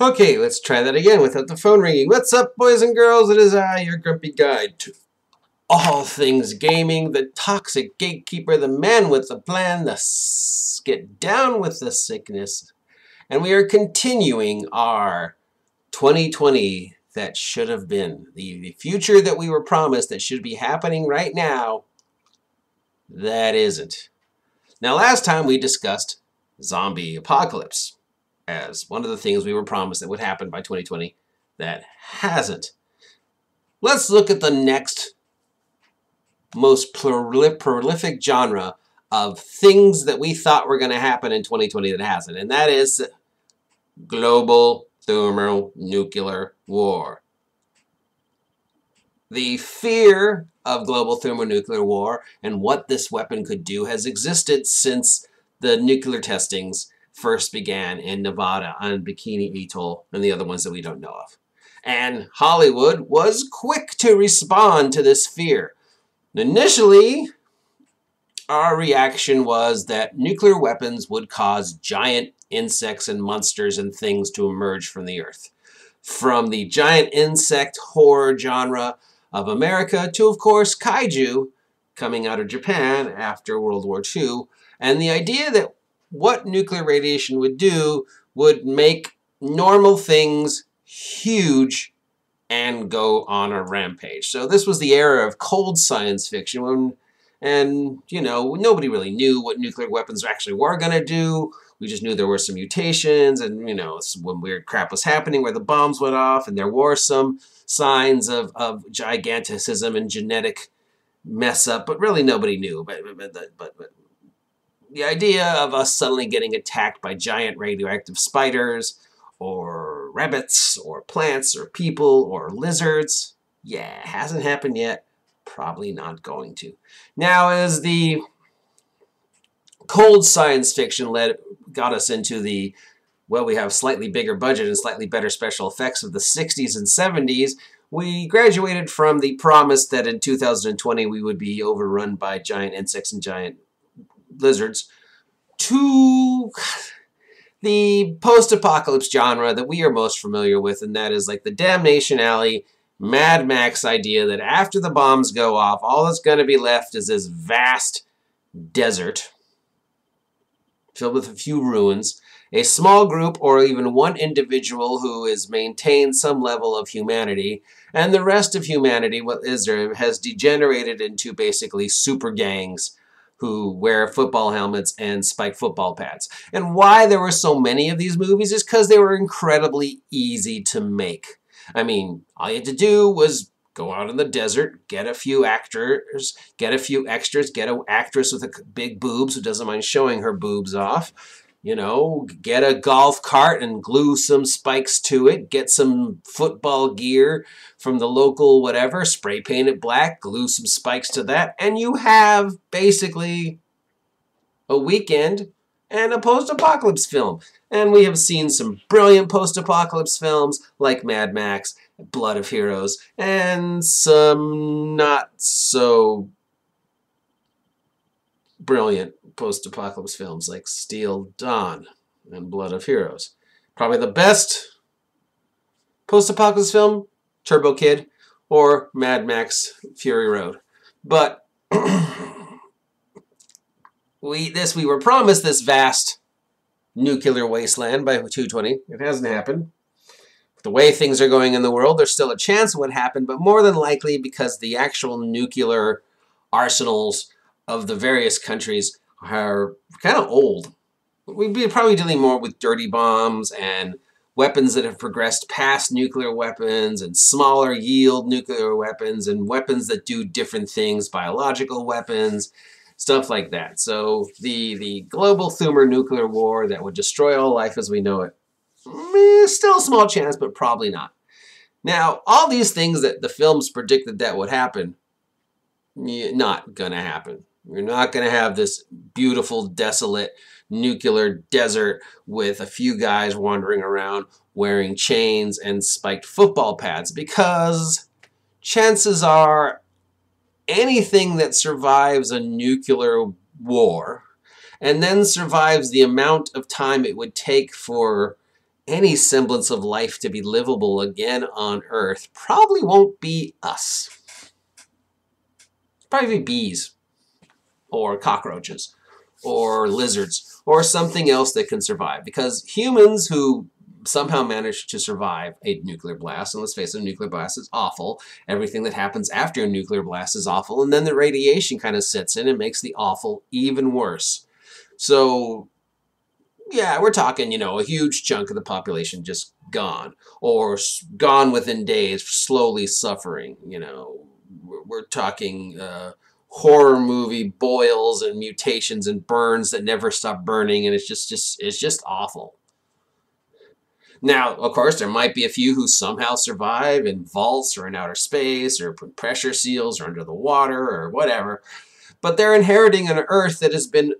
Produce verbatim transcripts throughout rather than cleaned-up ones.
Okay, let's try that again without the phone ringing. What's up, boys and girls? It is I, your grumpy guide to all things gaming, the toxic gatekeeper, the man with the plan, the s get down with the sickness. And we are continuing our twenty twenty that should have been. The, the future that we were promised that should be happening right now, that isn't. Now, last time we discussed zombie apocalypse as one of the things we were promised that would happen by twenty twenty that hasn't. Let's look at the next most prolific genre of things that we thought were going to happen in twenty twenty that hasn't, and that is global thermonuclear war. The fear of global thermonuclear war and what this weapon could do has existed since the nuclear testings first began in Nevada on Bikini Atoll and the other ones that we don't know of. And Hollywood was quick to respond to this fear. Initially, our reaction was that nuclear weapons would cause giant insects and monsters and things to emerge from the earth. From the giant insect horror genre of America to, of course, kaiju coming out of Japan after World War Two, and the idea that what nuclear radiation would do would make normal things huge and go on a rampage. So this was the era of cold science fiction when, and, you know, nobody really knew what nuclear weapons actually were going to do. We just knew there were some mutations and, you know, some weird crap was happening where the bombs went off, and there were some signs of, of giganticism and genetic mess up, but really nobody knew. But, but, but, but the idea of us suddenly getting attacked by giant radioactive spiders or rabbits or plants or people or lizards, yeah, hasn't happened yet. Probably not going to. Now, as the cold science fiction led, got us into the, well, we have slightly bigger budget and slightly better special effects of the sixties and seventies, we graduated from the promise that in two thousand twenty we would be overrun by giant insects and giant lizards to the post-apocalypse genre that we are most familiar with, and that is like the Damnation Alley, Mad Max idea that after the bombs go off, all that's going to be left is this vast desert filled with a few ruins, a small group or even one individual who has maintained some level of humanity, and the rest of humanity, what is there, has degenerated into basically super gangs who wear football helmets and spike football pads. And why there were so many of these movies is because they were incredibly easy to make. I mean, all you had to do was go out in the desert, get a few actors, get a few extras, get an actress with a big boobs who doesn't mind showing her boobs off, you know, get a golf cart and glue some spikes to it, get some football gear from the local whatever, spray paint it black, glue some spikes to that, and you have basically a weekend and a post-apocalypse film. And we have seen some brilliant post-apocalypse films like Mad Max, Blood of Heroes, and some not so brilliant post-apocalypse films like Steel Dawn and Blood of Heroes. Probably the best post-apocalypse film, Turbo Kid, or Mad Max: Fury Road. But we this we were promised this vast nuclear wasteland by two twenty. It hasn't happened. The way things are going in the world, there's still a chance it would happen, but more than likely because the actual nuclear arsenals of the various countries are kind of old. We'd be probably dealing more with dirty bombs and weapons that have progressed past nuclear weapons and smaller yield nuclear weapons and weapons that do different things, biological weapons, stuff like that. So the, the global thermonuclear war that would destroy all life as we know it, still a small chance, but probably not. Now, all these things that the films predicted that would happen, not going to happen. You're not going to have this beautiful, desolate, nuclear desert with a few guys wandering around wearing chains and spiked football pads, because chances are anything that survives a nuclear war and then survives the amount of time it would take for any semblance of life to be livable again on Earth probably won't be us. Probably bees, or cockroaches, or lizards, or something else that can survive. Because humans who somehow managed to survive a nuclear blast, and let's face it, a nuclear blast is awful. Everything that happens after a nuclear blast is awful, and then the radiation kind of sets in and makes the awful even worse. So, yeah, we're talking, you know, a huge chunk of the population just gone, or gone within days, slowly suffering, you know. We're talking uh, horror movie boils and mutations and burns that never stop burning, and it's just, just, it's just awful. Now, of course, there might be a few who somehow survive in vaults or in outer space or pressure seals or under the water or whatever, but they're inheriting an Earth that has been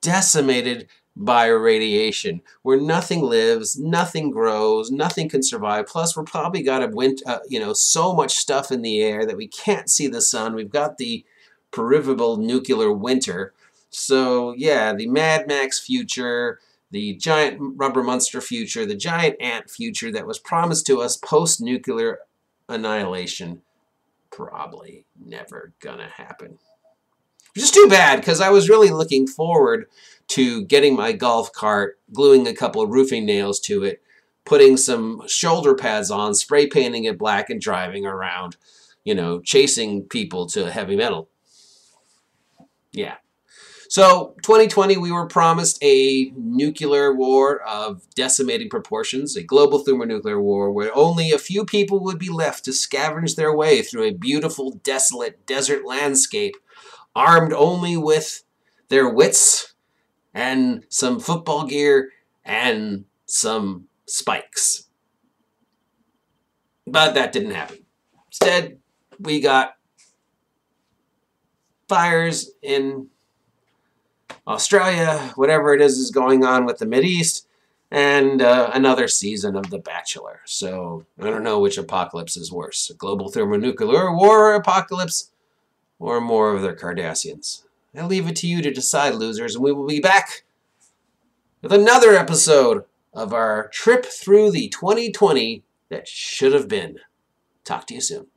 decimated by radiation, where nothing lives, nothing grows, nothing can survive. Plus, we're probably got a win uh, you know, so much stuff in the air that we can't see the sun. We've got the peripheral nuclear winter. So yeah, the Mad Max future, the giant rubber monster future, the giant ant future that was promised to us post-nuclear annihilation, probably never gonna happen. Which is too bad, because I was really looking forward to getting my golf cart, gluing a couple of roofing nails to it, putting some shoulder pads on, spray painting it black, and driving around, you know, chasing people to heavy metal. Yeah. So, twenty twenty, we were promised a nuclear war of decimating proportions, a global thermonuclear war where only a few people would be left to scavenge their way through a beautiful, desolate desert landscape, armed only with their wits and some football gear and some spikes. But that didn't happen. Instead, we got fires in Australia, whatever it is is going on with the Mideast, and uh, another season of The Bachelor. So I don't know which apocalypse is worse, a global thermonuclear war apocalypse, or more of their Kardashians. I leave it to you to decide, losers, and we will be back with another episode of our trip through the twenty twenty that should have been. Talk to you soon.